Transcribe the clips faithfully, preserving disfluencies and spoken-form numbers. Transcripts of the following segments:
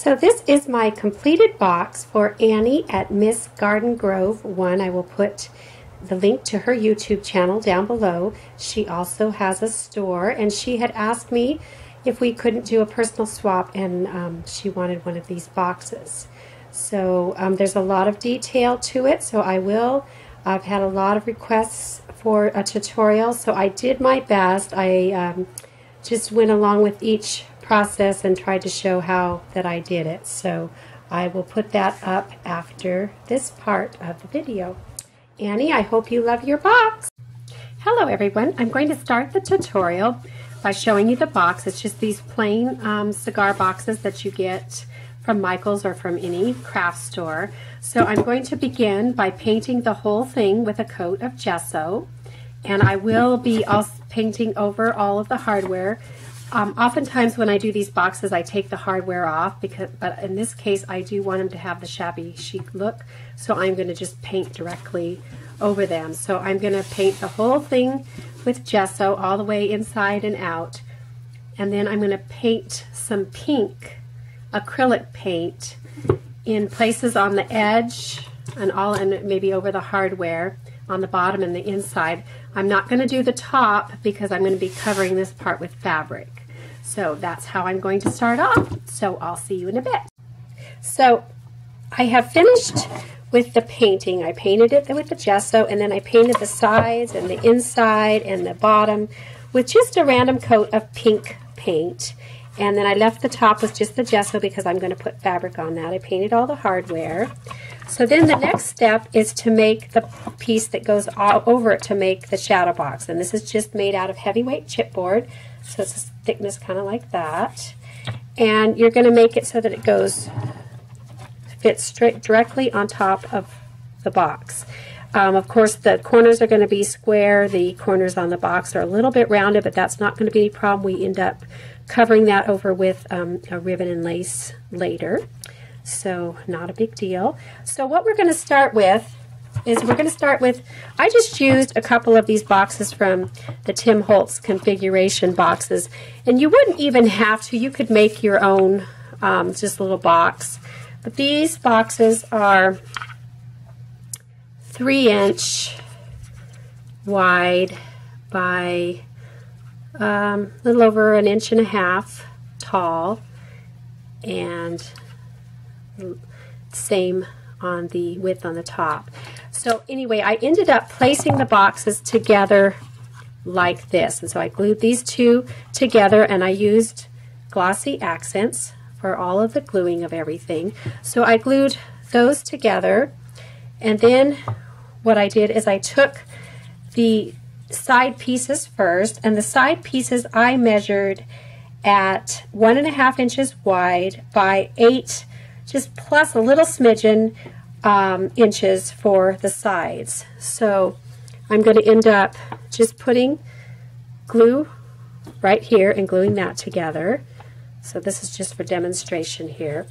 So this is my completed box for Annie at Miss Garden Grove one. I will put the link to her YouTube channel down below. She also has a store, and she had asked me if we couldn't do a personal swap, and um, she wanted one of these boxes. So um, there's a lot of detail to it, so I will. I've had a lot of requests for a tutorial, so I did my best. I um, just went along with each process and tried to show how that I did it. So I will put that up after this part of the video. Annie, I hope you love your box. Hello everyone. I'm going to start the tutorial by showing you the box. It's just these plain um, cigar boxes that you get from Michael's or from any craft store. So I'm going to begin by painting the whole thing with a coat of gesso, and I will be also painting over all of the hardware. Um, oftentimes when I do these boxes, I take the hardware off, because, but in this case I do want them to have the shabby chic look, so I'm going to just paint directly over them. So I'm going to paint the whole thing with gesso all the way inside and out, and then I'm going to paint some pink acrylic paint in places on the edge and all, and maybe over the hardware on the bottom and the inside. I'm not going to do the top because I'm going to be covering this part with fabric. So that's how I'm going to start off. So I'll see you in a bit. So I have finished with the painting. I painted it with the gesso, and then I painted the sides and the inside and the bottom with just a random coat of pink paint. And then I left the top with just the gesso because I'm going to put fabric on that. I painted all the hardware. So then the next step is to make the piece that goes all over it to make the shadow box. And this is just made out of heavyweight chipboard. So it's a thickness kind of like that. And you're going to make it so that it goes, fits straight directly on top of the box. Um, of course, the corners are going to be square. The corners on the box are a little bit rounded, but that's not going to be any problem. We end up covering that over with um, a ribbon and lace later, so not a big deal. So what we're going to start with is we're going to start with, I just used a couple of these boxes from the Tim Holtz configuration boxes, and you wouldn't even have to. You could make your own um, just a little box, but these boxes are three inch wide by a um, little over an inch and a half tall, and same on the width on the top. So anyway, I ended up placing the boxes together like this, and so I glued these two together, and I used glossy accents for all of the gluing of everything. So I glued those together, and then what I did is I took the side pieces first, and the side pieces I measured at one and a half inches wide by eight, just plus a little smidgen um, inches for the sides. So I'm going to end up just putting glue right here and gluing that together. So this is just for demonstration here.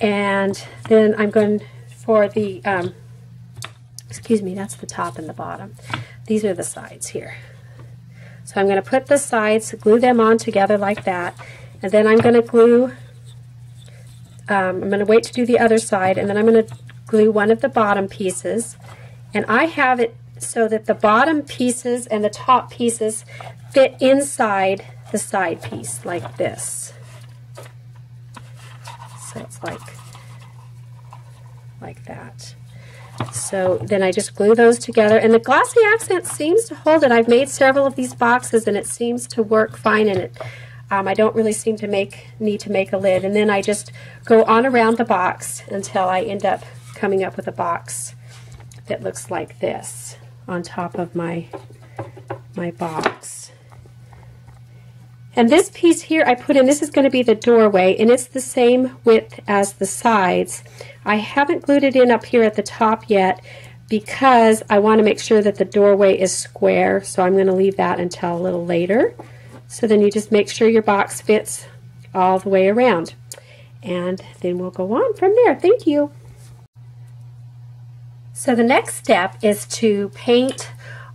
And then I'm going for the um, excuse me, that's the top and the bottom. These are the sides here. So I'm going to put the sides, glue them on together like that, and then I'm going to glue, um, I'm going to wait to do the other side, and then I'm going to glue one of the bottom pieces. And I have it so that the bottom pieces and the top pieces fit inside the side piece like this. So it's like, like that. So then I just glue those together, and the glossy accent seems to hold it. I've made several of these boxes, and it seems to work fine in it. Um, I don't really seem to make need to make a lid, and then I just go on around the box until I end up coming up with a box that looks like this on top of my my box. And this piece here I put in, this is going to be the doorway, and it's the same width as the sides. I haven't glued it in up here at the top yet because I want to make sure that the doorway is square, so I'm going to leave that until a little later. So then you just make sure your box fits all the way around, and then we'll go on from there. Thank you. So the next step is to paint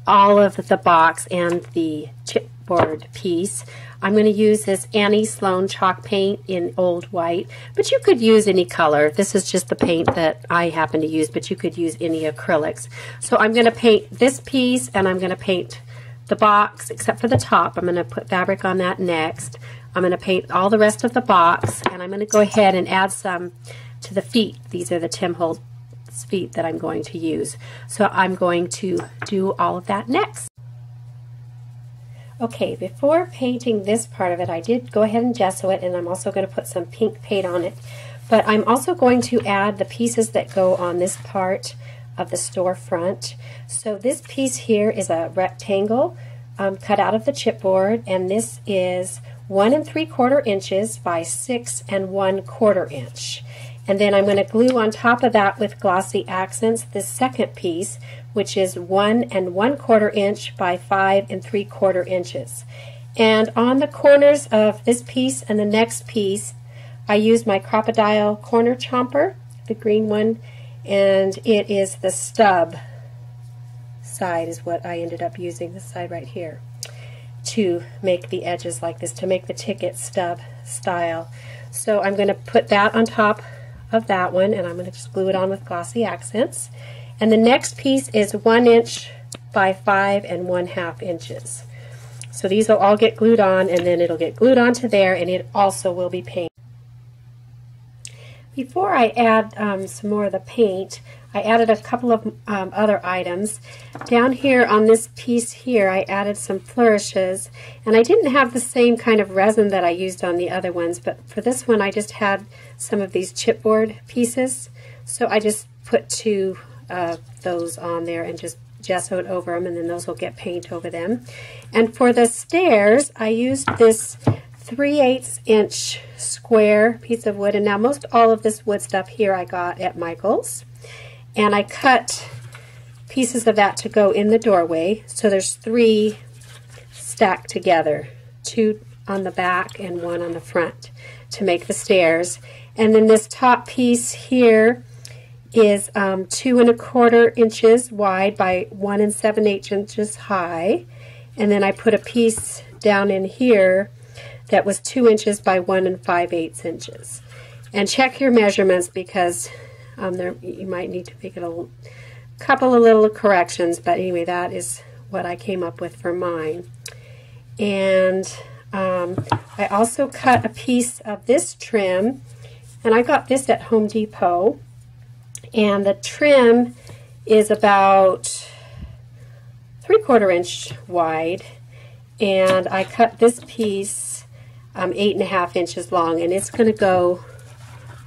all of the box and the chipboard piece. I'm going to use this Annie Sloan chalk paint in Old White, but you could use any color. This is just the paint that I happen to use, but you could use any acrylics. So I'm going to paint this piece, and I'm going to paint the box, except for the top. I'm going to put fabric on that next. I'm going to paint all the rest of the box, and I'm going to go ahead and add some to the feet. These are the Tim Holtz feet that I'm going to use. So I'm going to do all of that next. Okay, before painting this part of it, I did go ahead and gesso it, and I'm also going to put some pink paint on it. But I'm also going to add the pieces that go on this part of the storefront. So this piece here is a rectangle um, cut out of the chipboard, and this is one and three quarter inches by six and one quarter inch. And then I'm going to glue on top of that with glossy accents this second piece, which is one and one quarter inch by five and three quarter inches. And on the corners of this piece and the next piece, I used my Crop-A-Dial Corner Chomper, the green one, and it is the stub side is what I ended up using, this side right here, to make the edges like this, to make the ticket stub style. So I'm going to put that on top of that one, and I'm going to just glue it on with glossy accents. And the next piece is one inch by five and one half inches. So these will all get glued on, and then it'll get glued onto there, and it also will be painted. Before I add um, some more of the paint, I added a couple of um, other items. Down here on this piece here, I added some flourishes, and I didn't have the same kind of resin that I used on the other ones, but for this one I just had some of these chipboard pieces, so I just put two of uh, those on there and just gessoed over them, and then those will get paint over them. And for the stairs, I used this three eighths inch square piece of wood, and now most all of this wood stuff here I got at Michael's. And I cut pieces of that to go in the doorway. So there's three stacked together, two on the back and one on the front to make the stairs. And then this top piece here is um, two and a quarter inches wide by one and seven eighths inches high. And then I put a piece down in here that was two inches by one and five eighths inches. And check your measurements, because Um, there, you might need to make it a little, couple of little corrections, but anyway, that is what I came up with for mine. And um, I also cut a piece of this trim, and I got this at Home Depot, and the trim is about three quarter inch wide, and I cut this piece um, eight and a half inches long, and it's going to go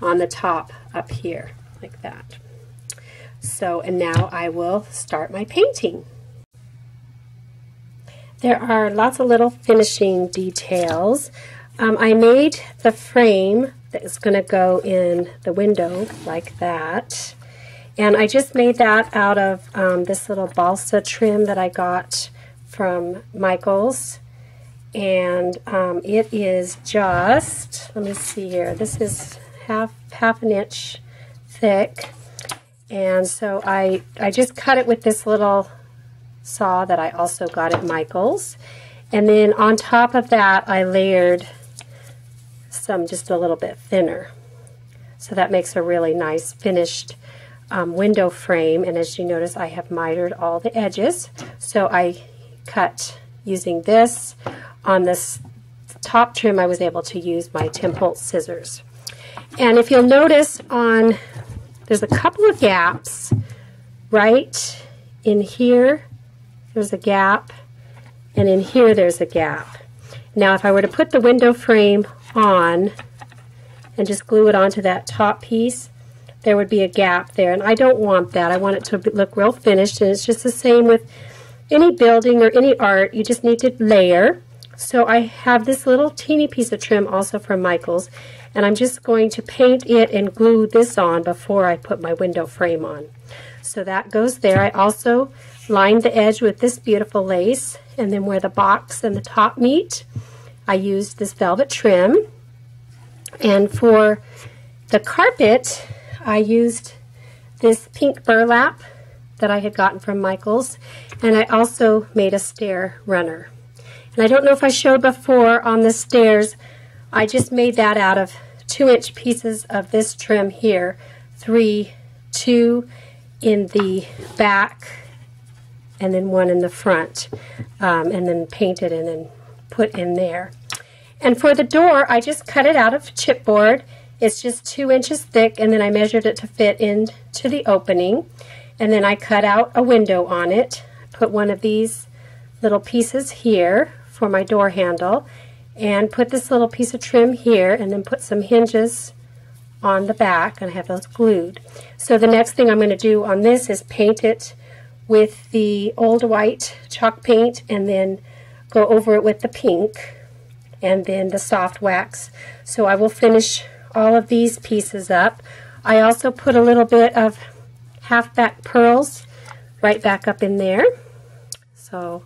on the top up here, like that. So, and now I will start my painting. There are lots of little finishing details. Um, I made the frame that is going to go in the window like that. And I just made that out of um, this little balsa trim that I got from Michael's. And um, it is just, let me see here, this is half, half an inch thick, and so I, I just cut it with this little saw that I also got at Michael's. And then on top of that I layered some just a little bit thinner, so that makes a really nice finished um, window frame. And as you notice, I have mitered all the edges, so I cut using this. On this top trim I was able to use my Tim Holtz scissors. And if you'll notice, on there's a couple of gaps right in here. There's a gap, and in here there's a gap. Now if I were to put the window frame on and just glue it onto that top piece, there would be a gap there, and I don't want that. I want it to look real finished, and it's just the same with any building or any art. You just need to layer. So I have this little teeny piece of trim also from Michael's, and I'm just going to paint it and glue this on before I put my window frame on. So that goes there. I also lined the edge with this beautiful lace, and then where the box and the top meet, I used this velvet trim. And for the carpet, I used this pink burlap that I had gotten from Michael's, and I also made a stair runner. And I don't know if I showed before on the stairs, I just made that out of two inch pieces of this trim here, three, two in the back, and then one in the front, um, and then painted and then put in there. And for the door, I just cut it out of chipboard. It's just two inches thick, and then I measured it to fit into the opening. And then I cut out a window on it. Put one of these little pieces here for my door handle, and put this little piece of trim here, and then put some hinges on the back, and I have those glued. So the next thing I'm going to do on this is paint it with the old white chalk paint, and then go over it with the pink, and then the soft wax. So I will finish all of these pieces up. I also put a little bit of halfback pearls right back up in there. So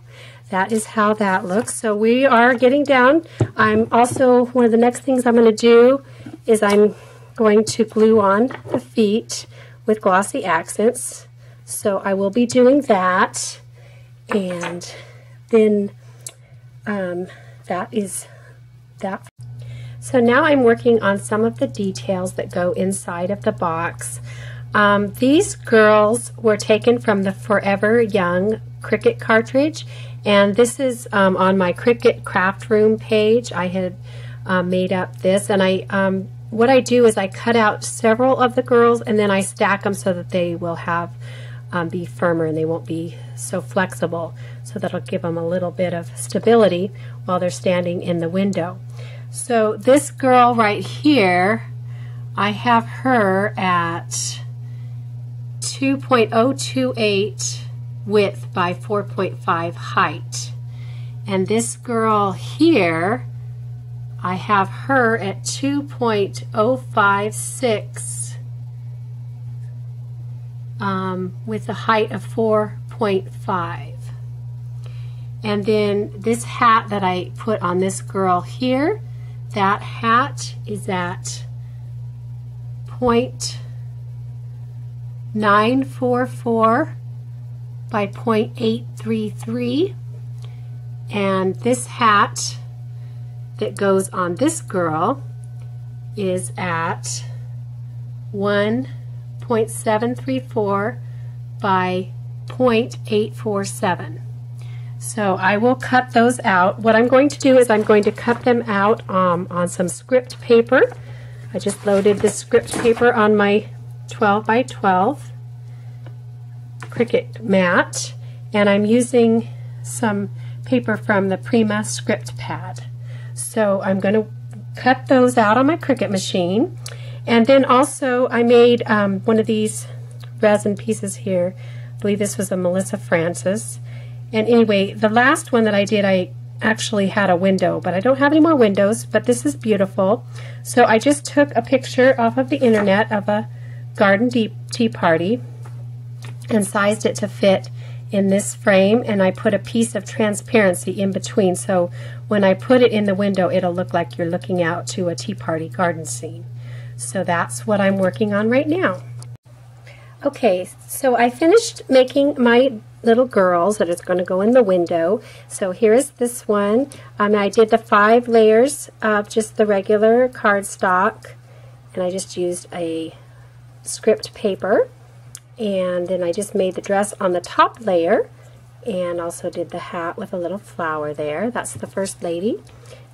that is how that looks. So we are getting down. I'm also, one of the next things I'm going to do is I'm going to glue on the feet with glossy accents. So I will be doing that, and then um, that is that. So now I'm working on some of the details that go inside of the box. Um, these girls were taken from the Forever Young Cricut cartridge, and this is um, on my Cricut craft room page. I had uh, made up this, and I um, what I do is I cut out several of the girls, and then I stack them so that they will have um, be firmer and they won't be so flexible. So that'll give them a little bit of stability while they're standing in the window. So this girl right here, I have her at two point oh two eight width by four point five height. And this girl here, I have her at two point oh five six um, with a height of four point five. And then this hat that I put on this girl here, that hat is at zero point nine four four by zero point eight three three, and this hat that goes on this girl is at one point seven three four by zero point eight four seven. So I will cut those out. What I'm going to do is I'm going to cut them out um, on some script paper. I just loaded this script paper on my twelve by twelve Cricut mat, and I'm using some paper from the Prima script pad. So I'm going to cut those out on my Cricut machine, and then also I made um, one of these resin pieces here. I believe this was a Melissa Francis. And anyway, the last one that I did, I actually had a window, but I don't have any more windows, but this is beautiful. So I just took a picture off of the internet of a garden tea party and sized it to fit in this frame, and I put a piece of transparency in between, so when I put it in the window, it'll look like you're looking out to a tea party garden scene. So that's what I'm working on right now. Okay, so I finished making my little girls that is going to go in the window. So here is this one. Um, I did the five layers of just the regular cardstock, and I just used a script paper, and then I just made the dress on the top layer, and also did the hat with a little flower there. That's the first lady,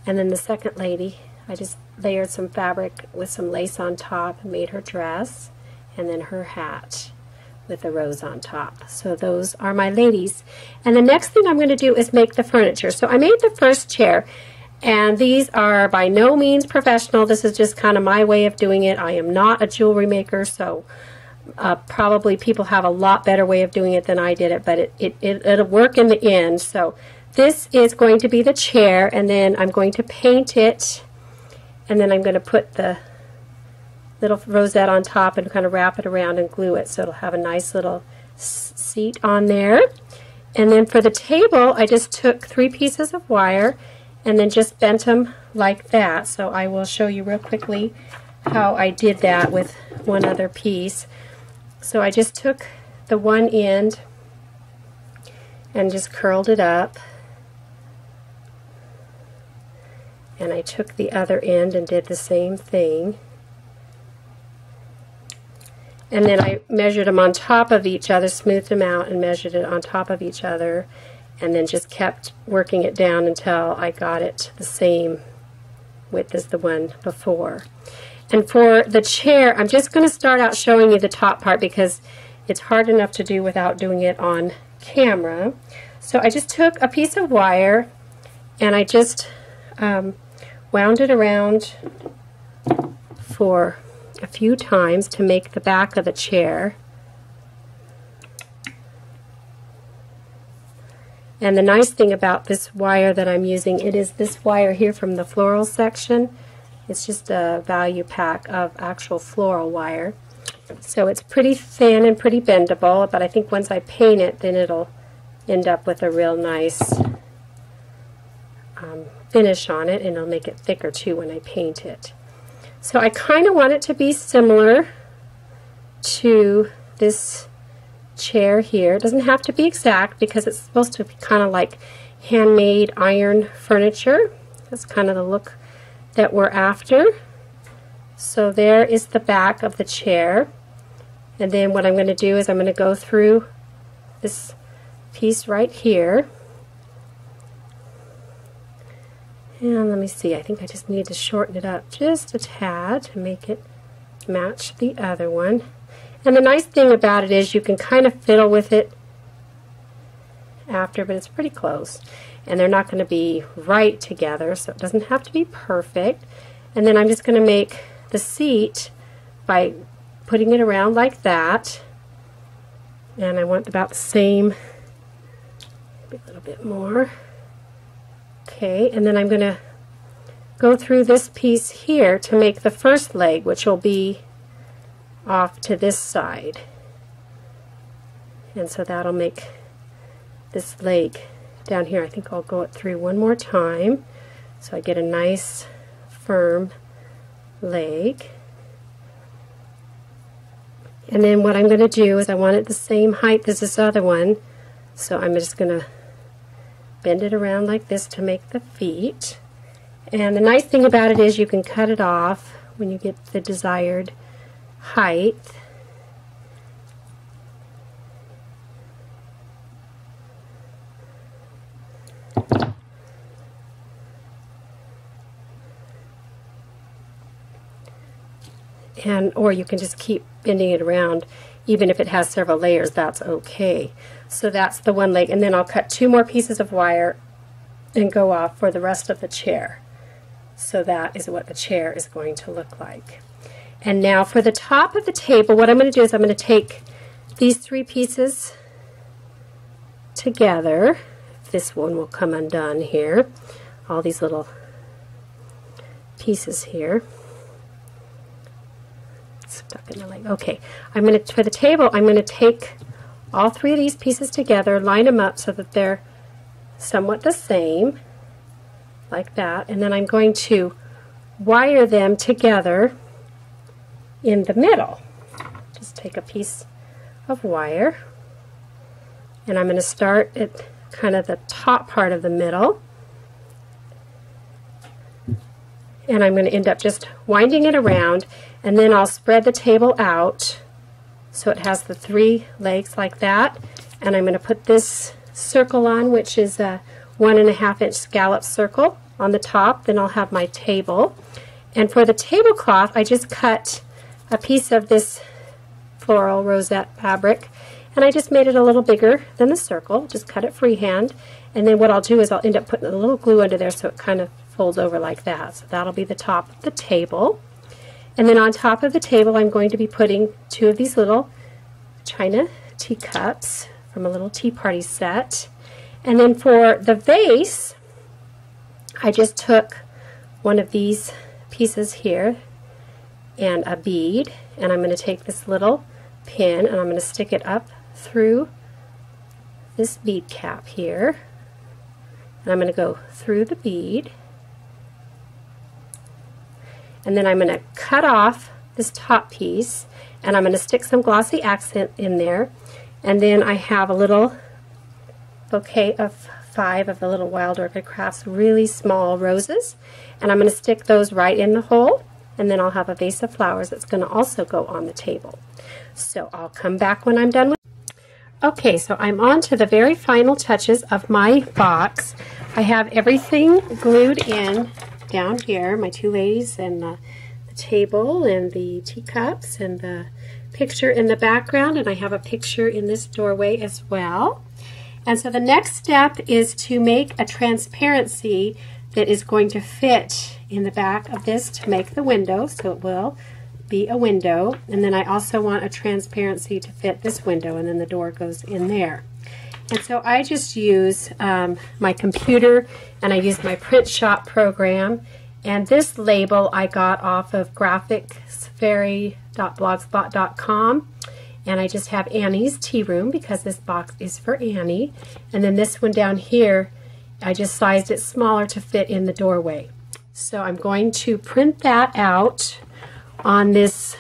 and then the second lady, I just layered some fabric with some lace on top and made her dress, and then her hat with a rose on top. So those are my ladies. And the next thing I'm going to do is make the furniture. So I made the first chair, and these are by no means professional. This is just kind of my way of doing it. I am not a jewelry maker, so uh, probably people have a lot better way of doing it than I did it, but it, it, it, it'll work in the end. So this is going to be the chair, and then I'm going to paint it, and then I'm going to put the little rosette on top and kind of wrap it around and glue it, so it'll have a nice little seat on there. And then for the table, I just took three pieces of wire and then just bent them like that. So I will show you real quickly how I did that with one other piece. So I just took the one end and just curled it up and I took the other end and did the same thing. And then I measured them on top of each other, smoothed them out and measured it on top of each other, and then just kept working it down until I got it to the same width as the one before. And for the chair, I'm just going to start out showing you the top part because it's hard enough to do without doing it on camera. So I just took a piece of wire and I just um, wound it around for a few times to make the back of the chair. And the nice thing about this wire that I'm using, it is this wire here from the floral section. It's just a value pack of actual floral wire. So it's pretty thin and pretty bendable, but I think once I paint it, then it'll end up with a real nice um, finish on it, and it'll make it thicker too when I paint it. So I kind of want it to be similar to this chair here. It doesn't have to be exact because it's supposed to be kind of like handmade iron furniture. That's kind of the look that we're after. So there is the back of the chair. And then what I'm going to do is I'm going to go through this piece right here. And let me see, I think I just need to shorten it up just a tad to make it match the other one. And the nice thing about it is you can kind of fiddle with it after, but it's pretty close. And they're not going to be right together, so it doesn't have to be perfect. And then I'm just going to make the seat by putting it around like that. And I want about the same, maybe a little bit more. Okay, and then I'm going to go through this piece here to make the first leg, which will be off to this side. And so that'll make this leg down here. I think I'll go it through one more time so I get a nice firm leg. And then what I'm going to do is I want it the same height as this other one, so I'm just going to bend it around like this to make the feet. And the nice thing about it is you can cut it off when you get the desired height. And or you can just keep bending it around. Even if it has several layers, that's okay. So that's the one leg, and then I'll cut two more pieces of wire and go off for the rest of the chair. So that is what the chair is going to look like. And now for the top of the table, what I'm going to do is I'm going to take these three pieces together. This one will come undone here, all these little pieces here. Stuck in the leg. Okay, I'm going to, for the table, I'm going to take all three of these pieces together, line them up so that they're somewhat the same, like that, and then I'm going to wire them together in the middle. Just take a piece of wire, and I'm going to start at kind of the top part of the middle, and I'm going to end up just winding it around, and then I'll spread the table out so it has the three legs like that. And I'm going to put this circle on, which is a one and a half inch scallop circle on the top. Then I'll have my table. And for the tablecloth, I just cut a piece of this floral rosette fabric, and I just made it a little bigger than the circle. Just cut it freehand, and then what I'll do is I'll end up putting a little glue under there so it kind of folds over like that. So that'll be the top of the table. And then on top of the table, I'm going to be putting two of these little china teacups from a little tea party set. And then for the vase, I just took one of these pieces here and a bead, and I'm going to take this little pin and I'm going to stick it up through this bead cap here, and I'm going to go through the bead. And then I'm going to cut off this top piece, and I'm going to stick some glossy accent in there. And then I have a little bouquet of five of the little Wild Orchid Crafts really small roses, and I'm going to stick those right in the hole, and then I'll have a vase of flowers that's going to also go on the table. So I'll come back when I'm done with. Okay, so I'm on to the very final touches of my box. I have everything glued in down here, my two ladies and the, the table and the teacups and the picture in the background, and I have a picture in this doorway as well. And so the next step is to make a transparency that is going to fit in the back of this to make the window, so it will be a window. And then I also want a transparency to fit this window, and then the door goes in there. And so I just use um, my computer, and I use my Print Shop program, and this label I got off of graphics fairy dot blogspot dot com, and I just have Annie's Tea Room because this box is for Annie. And then this one down here, I just sized it smaller to fit in the doorway. So I'm going to print that out on this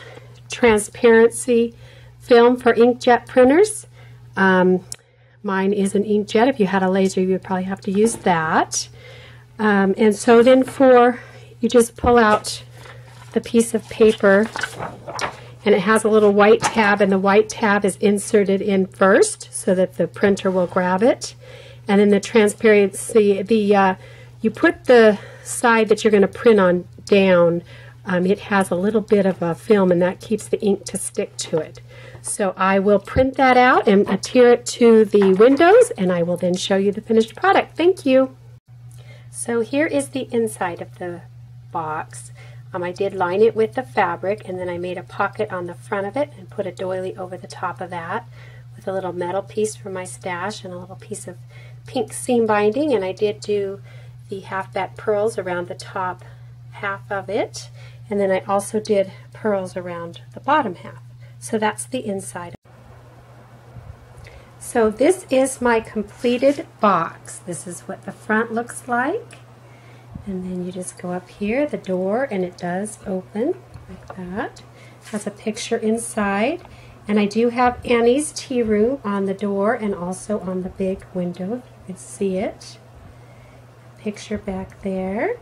transparency film for inkjet printers. Um, mine is an inkjet. If you had a laser, you'd probably have to use that. Um, and so then for, you just pull out the piece of paper, and it has a little white tab, and the white tab is inserted in first so that the printer will grab it. And then the transparency, the uh, you put the side that you're going to print on down. Um, it has a little bit of a film, and that keeps the ink to stick to it. So I will print that out and adhere it to the windows, and I will then show you the finished product. Thank you. So here is the inside of the box. Um, I did line it with the fabric, and then I made a pocket on the front of it and put a doily over the top of that with a little metal piece from my stash and a little piece of pink seam binding. And I did do the halfback pearls around the top half of it, and then I also did pearls around the bottom half. So that's the inside. So this is my completed box. This is what the front looks like. And then you just go up here, the door, and it does open like that. It has a picture inside. And I do have Annie's Tea Room on the door and also on the big window, if you can see it. Picture back there.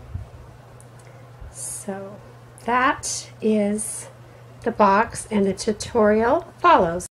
So that is the box, and the tutorial follows.